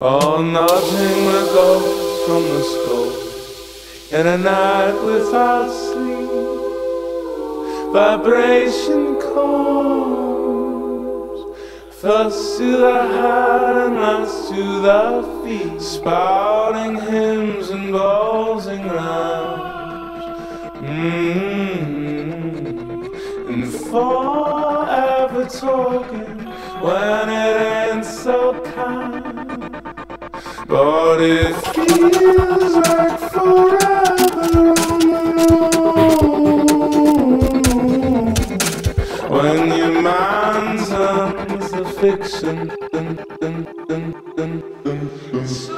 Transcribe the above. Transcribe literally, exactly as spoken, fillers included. Oh, nothing will go from the scope in a night without sleep. Vibration comes first to the heart and last to the feet, spouting hymns and bowls and rhymes. Mm-hmm. And forever talking when it ain't so kind. But it feels like forever on the road when your mind's on the fiction.